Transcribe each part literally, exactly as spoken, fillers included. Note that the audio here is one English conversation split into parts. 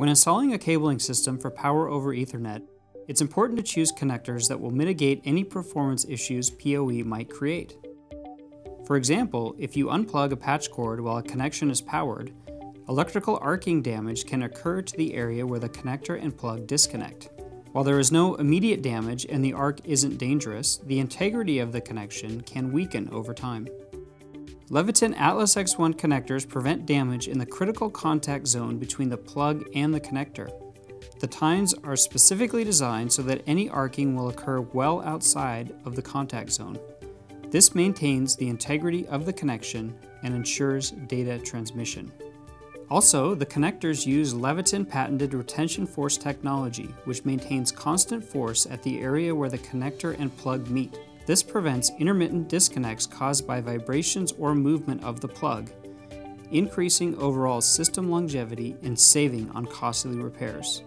When installing a cabling system for power over Ethernet, it's important to choose connectors that will mitigate any performance issues P O E might create. For example, if you unplug a patch cord while a connection is powered, electrical arcing damage can occur to the area where the connector and plug disconnect. While there is no immediate damage and the arc isn't dangerous, the integrity of the connection can weaken over time. Leviton Atlas X one connectors prevent damage in the critical contact zone between the plug and the connector. The tines are specifically designed so that any arcing will occur well outside of the contact zone. This maintains the integrity of the connection and ensures data transmission. Also, the connectors use Leviton patented retention force technology, which maintains constant force at the area where the connector and plug meet. This prevents intermittent disconnects caused by vibrations or movement of the plug, increasing overall system longevity and saving on costly repairs.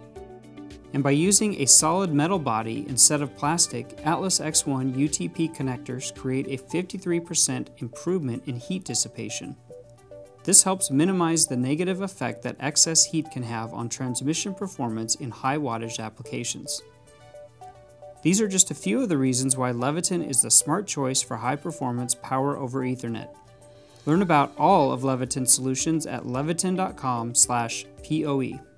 And by using a solid metal body instead of plastic, Atlas X one U T P connectors create a fifty-three percent improvement in heat dissipation. This helps minimize the negative effect that excess heat can have on transmission performance in high wattage applications. These are just a few of the reasons why Leviton is the smart choice for high performance power over Ethernet. Learn about all of Leviton's solutions at leviton dot com slash P O E.